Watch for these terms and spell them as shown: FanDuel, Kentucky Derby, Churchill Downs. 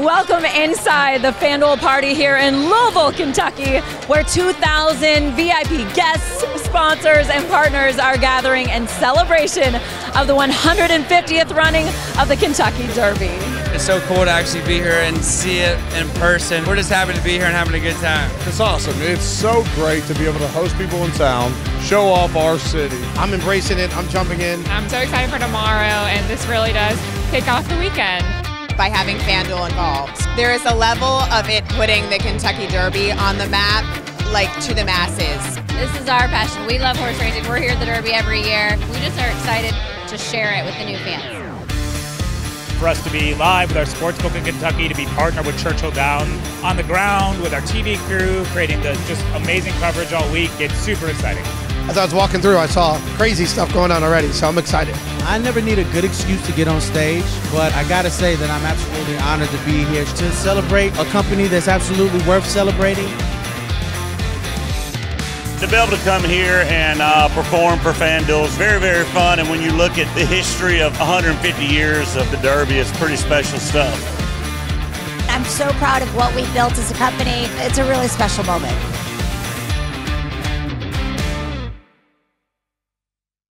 Welcome inside the FanDuel party here in Louisville, Kentucky, where 2,000 VIP guests, sponsors, and partners are gathering in celebration of the 150th running of the Kentucky Derby. It's so cool to actually be here and see it in person. We're just happy to be here and having a good time. It's awesome. It's so great to be able to host people in town, show off our city. I'm embracing it. I'm jumping in. I'm so excited for tomorrow, and this really does kick off the weekend. By having FanDuel involved, there is a level of it putting the Kentucky Derby on the map, like to the masses. This is our passion. We love horse racing. We're here at the Derby every year. We just are excited to share it with the new fans. For us to be live with our sportsbook in Kentucky, to be partnered with Churchill Downs, on the ground with our TV crew, creating the just amazing coverage all week, it's super exciting. As I was walking through, I saw crazy stuff going on already, so I'm excited. I never need a good excuse to get on stage, but I gotta say that I'm absolutely honored to be here to celebrate a company that's absolutely worth celebrating. To be able to come here and perform for FanDuel is very, very fun, and when you look at the history of 150 years of the Derby, it's pretty special stuff. I'm so proud of what we've built as a company. It's a really special moment.